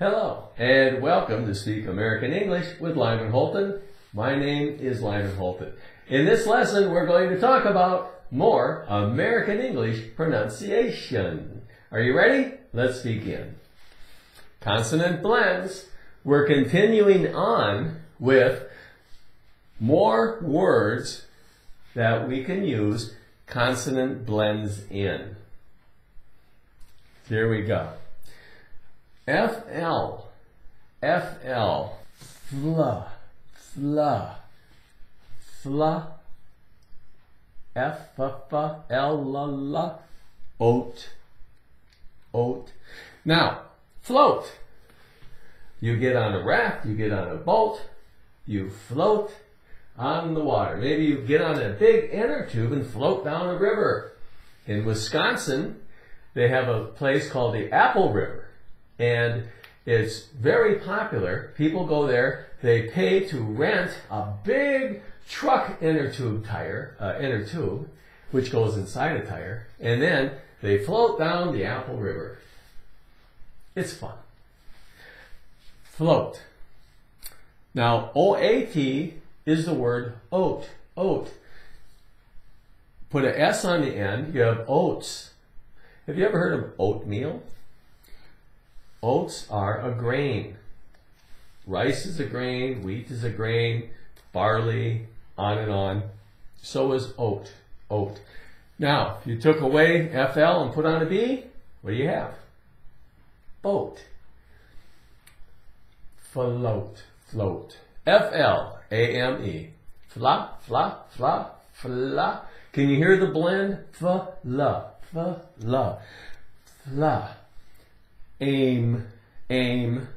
Hello and welcome to Speak American English with Lyman Holton. My name is Lyman Holton. In this lesson we're going to talk about more American English pronunciation. Are you ready? Let's begin. Consonant blends. We're continuing on with more words that we can use consonant blends in. Here we go. FL, FL, FLA, FLA, FLA, FFLLA, OAT, OAT. Now, float. You get on a raft, you get on a boat, you float on the water. Maybe you get on a big inner tube and float down a river. In Wisconsin, they have a place called the Apple River. And it's very popular. People go there, they pay to rent a big truck inner tube, which goes inside a tire, and then they float down the Apple River. It's fun. Float. Now, O-A-T is the word oat, oat. Put an S on the end, you have oats. Have you ever heard of oatmeal? Oats are a grain. Rice is a grain, wheat is a grain, barley, on and on. So is oat, oat. Now, if you took away FL and put on a B, what do you have? Boat. Float, float. F-L-A-M-E. Fla, fla, fla, fla. Can you hear the blend? Fla, fla, fla, fla. Aim, aim.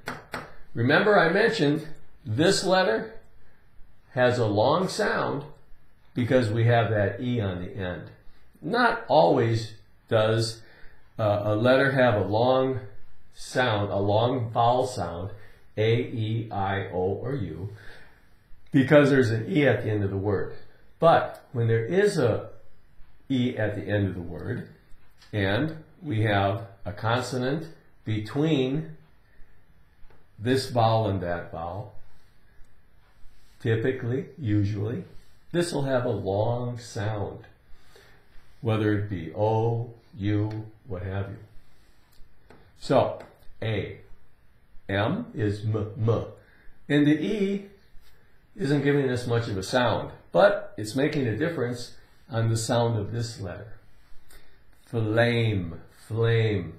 Remember I mentioned this letter has a long sound because we have that E on the end. Not always does a letter have a long sound, a long vowel sound, A, E, I, O, or U, because there's an E at the end of the word. But when there is a E at the end of the word and we have a consonant between this vowel and that vowel, typically, usually, this will have a long sound, whether it be O, U, what have you. So, A, M is M, M, and the E isn't giving us much of a sound, but it's making a difference on the sound of this letter. Flame, flame.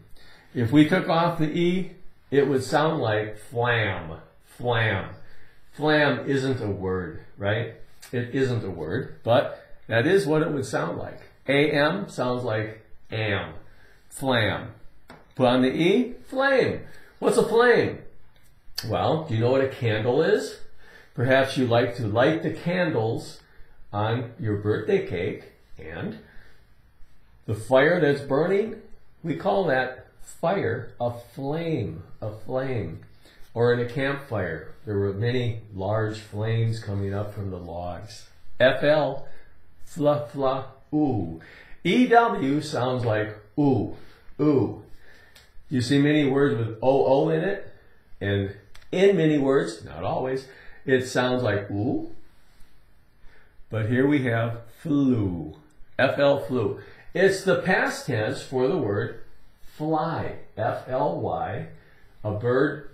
If we took off the E, it would sound like flam, flam. Flam isn't a word, right? It isn't a word, but that is what it would sound like. AM sounds like am, flam. Put on the E, flame. What's a flame? Well, do you know what a candle is? Perhaps you like to light the candles on your birthday cake, and the fire that's burning, we call that fire, a flame, or in a campfire, there were many large flames coming up from the logs. FL, fla, fla, ooh. EW sounds like ooh, ooh. You see many words with OO in it, and in many words, not always, it sounds like ooh. But here we have flew, FL, flew. It's the past tense for the word fly, F-L-Y. A bird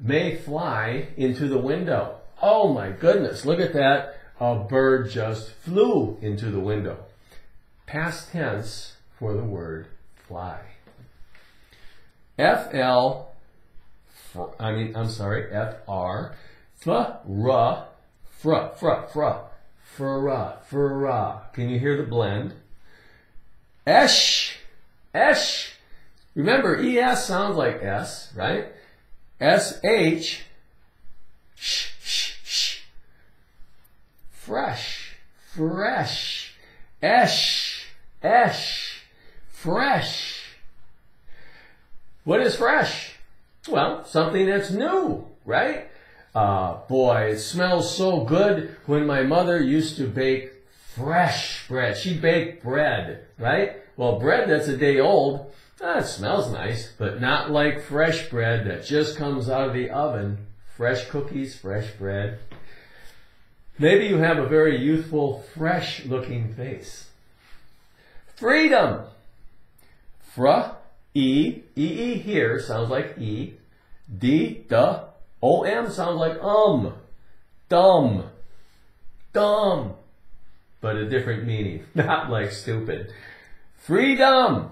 may fly into the window. Oh my goodness, look at that. A bird just flew into the window. Past tense for the word fly. F-R, fr-ra, fra, fra, fra, fra, fra. Can you hear the blend? Esh. Esh. Remember, ES sounds like S, right? SH. Sh, sh, sh. Fresh. Fresh. Esh. Esh. Fresh. What is fresh? Well, something that's new, right? Boy, it smells so good when my mother used to bake fresh bread. She baked bread, right? Well, bread that's a day old, oh, it smells nice, but not like fresh bread that just comes out of the oven. Fresh cookies, fresh bread. Maybe you have a very youthful, fresh-looking face. Freedom. E here sounds like E. D, duh. O-M sounds like dumb. Dumb. But a different meaning, not like stupid. Freedom.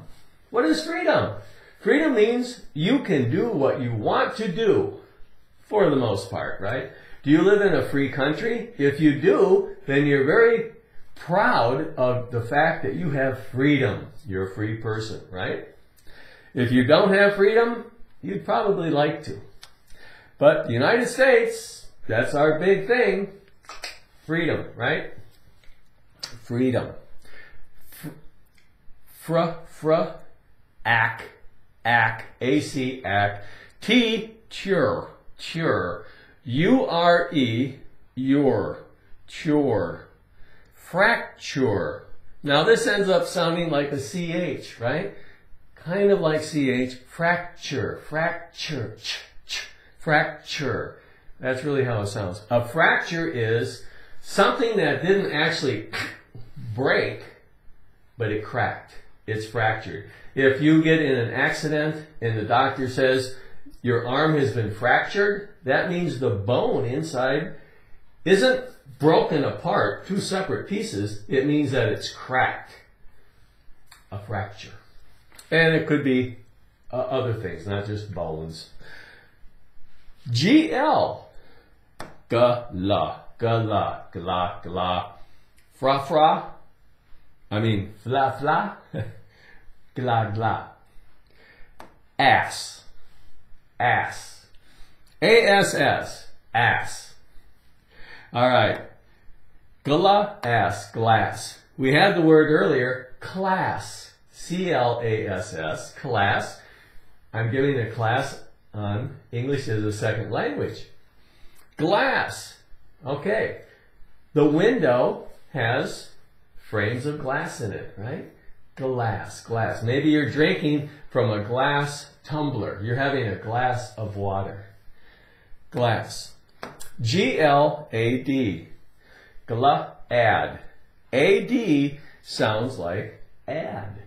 What is freedom? Freedom means you can do what you want to do, for the most part, right? Do you live in a free country? If you do, then you're very proud of the fact that you have freedom. You're a free person, right? If you don't have freedom, you'd probably like to. But the United States, that's our big thing. Freedom, right? Freedom. Ac. Teacher. U-R-E, your, cure. Fracture. Now this ends up sounding like a CH, right? Kind of like CH. Fracture. Fracture. That's really how it sounds. A fracture is something that didn't actually break, but it cracked. It's fractured. If you get in an accident and the doctor says your arm has been fractured, that means the bone inside isn't broken apart, two separate pieces. It means that it's cracked. A fracture. And it could be other things, not just bones. G-L. Gla. Fra. Fla. Gla. Ass. A-S-S. Ass. All right. Gla, ass, glass. We had the word earlier, class. C-L-A-S-S. Class. I'm giving a class on English as a second language. Glass. Okay. The window has frames of glass in it, right? Glass. Maybe you're drinking from a glass tumbler. You're having a glass of water. Glass. G-L-A-D. Glad. A-D sounds like add.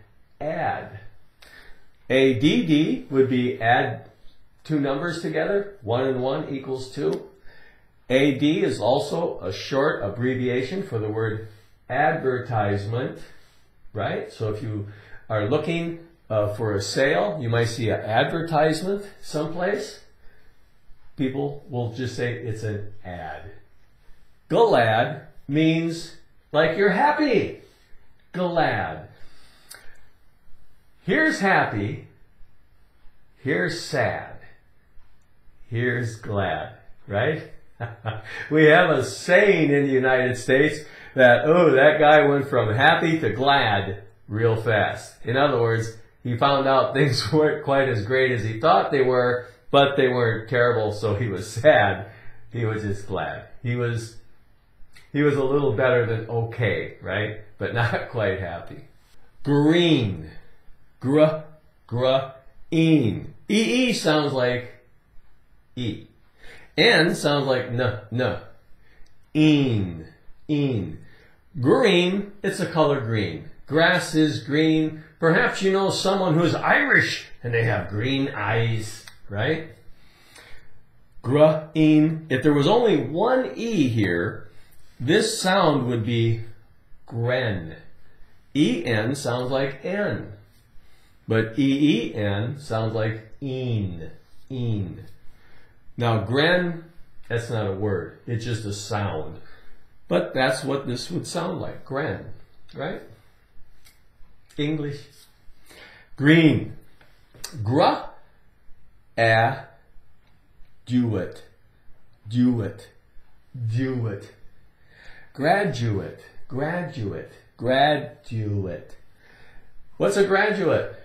A-D-D would be add two numbers together. 1 and 1 equals 2. AD is also a short abbreviation for the word advertisement, right? So if you are looking for a sale, you might see an advertisement someplace. People will just say it's an ad. Glad means like you're happy. Glad. Here's happy. Here's sad. Here's glad, right? We have a saying in the United States that, oh, that guy went from happy to glad real fast. In other words, he found out things weren't quite as great as he thought they were, but they weren't terrible, so he was sad. He was just glad. He was a little better than okay, right? But not quite happy. Green. Green. E-E sounds like E. N sounds like n. Een. Green, it's a color green. Grass is green. Perhaps you know someone who's Irish and they have green eyes, right? Green. If there was only one E here, this sound would be gren. En sounds like N. But EEN sounds like een. Now, gren, that's not a word. It's just a sound. But that's what this would sound like, gren, right? English. Green. Do it. Graduate. What's a graduate?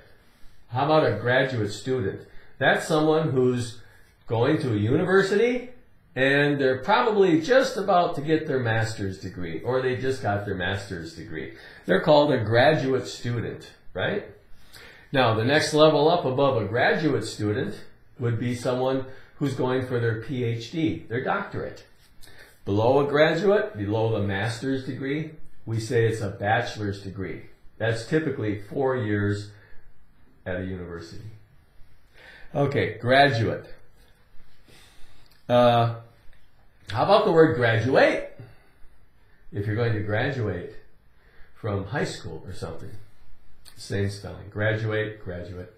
How about a graduate student? That's someone who's going to a university, and they're probably just about to get their master's degree, or they just got their master's degree. They're called a graduate student, right? Now, the next level up above a graduate student would be someone who's going for their PhD, their doctorate. Below a graduate, below the master's degree, we say it's a bachelor's degree. That's typically 4 years at a university. Okay, graduate. How about the word graduate? If you're going to graduate from high school or something. Same spelling. Graduate, graduate.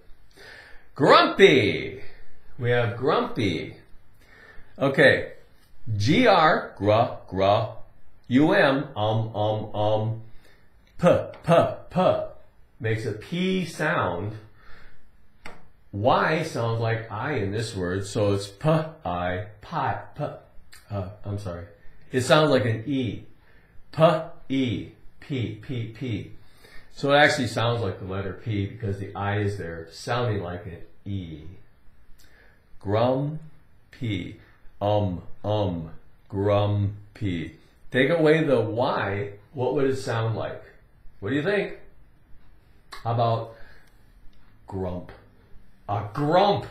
Grumpy. We have grumpy. Okay. G-R, gruh, gruh. U-M, P, P, P. Makes a P sound. Y sounds like I in this word, so it's P, I, pie, P. I'm sorry. It sounds like an E. P, E, P, P, P. So it actually sounds like the letter P because the I is there, sounding like an E. Grumpy. Grumpy. Take away the Y, what would it sound like? What do you think? How about grump? A grump.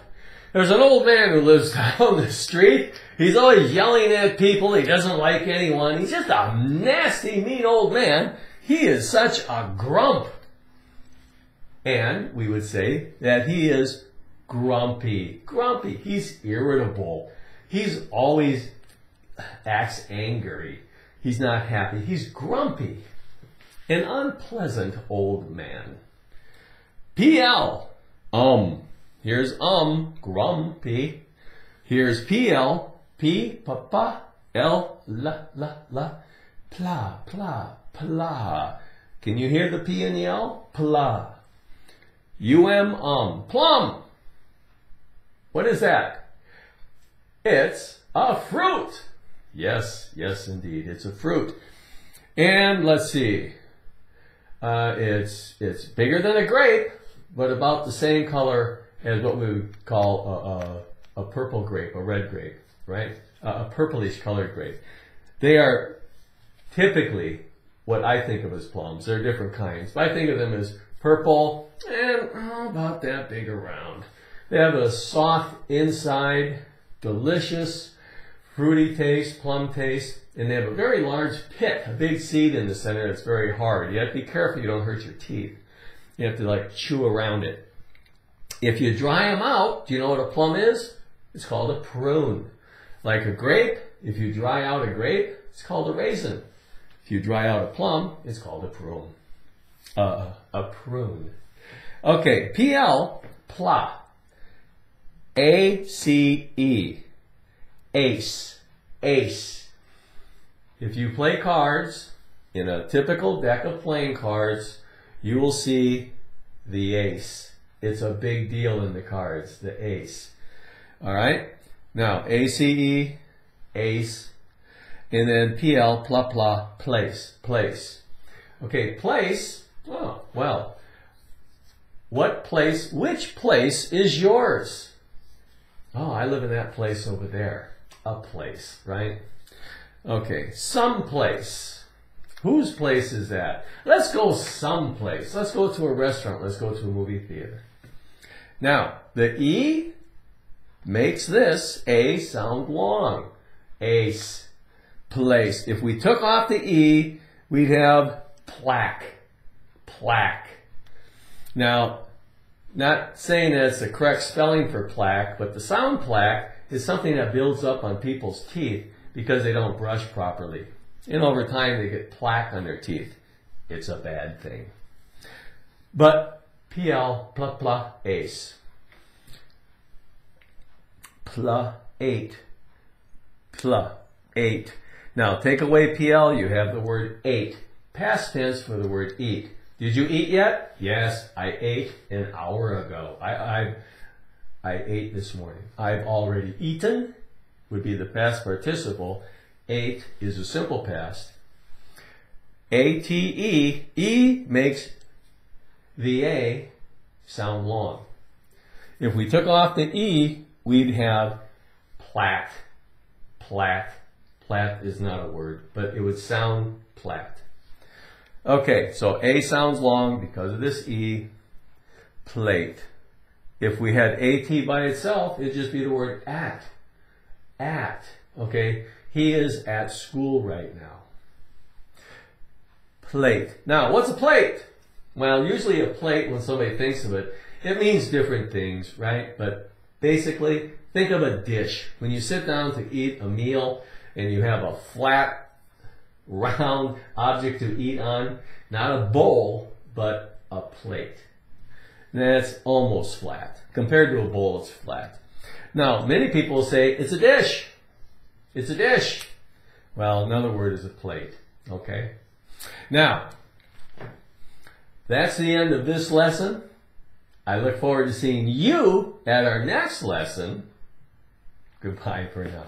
There's an old man who lives down the street. He's always yelling at people. He doesn't like anyone. He's just a nasty, mean old man. He is such a grump. And we would say that he is grumpy. Grumpy. He's irritable. He's always acts angry. He's not happy. He's grumpy. An unpleasant old man. PL. Here's grumpy. Here's PL. P, papa, L, la, la, la. Pla, pla. Pla. Can you hear the P and the L? Pla. U-M, plum. What is that? It's a fruit. Yes, yes indeed, it's a fruit. And let's see. It's bigger than a grape, but about the same color as what we would call a purple grape, a red grape, right? A purplish colored grape. They are typically what I think of as plums. They're different kinds, but I think of them as purple and about that big around. They have a soft inside, delicious, fruity taste, plum taste, and they have a very large pit, a big seed in the center that's very hard. You have to be careful you don't hurt your teeth. You have to like chew around it. If you dry them out, do you know what a plum is? It's called a prune. Like a grape, if you dry out a grape, it's called a raisin. If you dry out a plum, it's called a prune. A prune. Okay, P-L, pla. A-C-E. Ace. Ace. If you play cards, in a typical deck of playing cards, you will see the ace. It's a big deal in the cards, the ace. Alright? Now, A-C-E, ace. And then PL, pla, pla, place, place. Okay, place, oh, well, what place, which place is yours? Oh, I live in that place over there. A place, right? Okay, someplace. Whose place is that? Let's go someplace. Let's go to a restaurant. Let's go to a movie theater. Now, the E makes this A sound long. Ace. Place. If we took off the E, we'd have plaque. Plaque. Now, not saying that it's the correct spelling for plaque, but the sound plaque is something that builds up on people's teeth because they don't brush properly. And over time, they get plaque on their teeth. It's a bad thing. But PL, pla, pla, ace. Pla, eight. Pla, eight. Now, take away PL, you have the word ate. Past tense for the word eat. Did you eat yet? Yes, I ate an hour ago. I ate this morning. I've already eaten would be the past participle. Ate is a simple past. A-T-E, E makes the A sound long. If we took off the E, we'd have plat. Plat. Plat is not a word, but it would sound plat. Okay, so A sounds long because of this E. plate. If we had at by itself, it'd just be the word at. At, okay? He is at school right now. Plate. Now, what's a plate? Well, usually a plate, when somebody thinks of it, it means different things, right? But basically, think of a dish. When you sit down to eat a meal and you have a flat, round object to eat on, not a bowl, but a plate. That's almost flat. Compared to a bowl, it's flat. Now, many people say, it's a dish. It's a dish. Well, another word is a plate, okay? Now, that's the end of this lesson. I look forward to seeing you at our next lesson. Goodbye for now.